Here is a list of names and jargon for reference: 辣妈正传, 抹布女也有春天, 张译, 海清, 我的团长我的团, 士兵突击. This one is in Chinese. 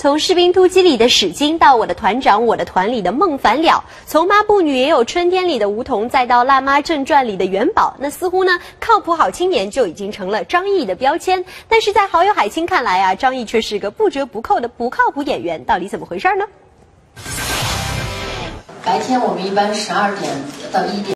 从士兵突击里的史金，到我的团长我的团里的孟凡了，从抹布女也有春天里的梧桐，再到辣妈正传里的元宝，那似乎呢，靠谱好青年就已经成了张译的标签。但是在好友海清看来啊，张译却是个不折不扣的不靠谱演员，到底怎么回事呢？白天我们一般12点到1点。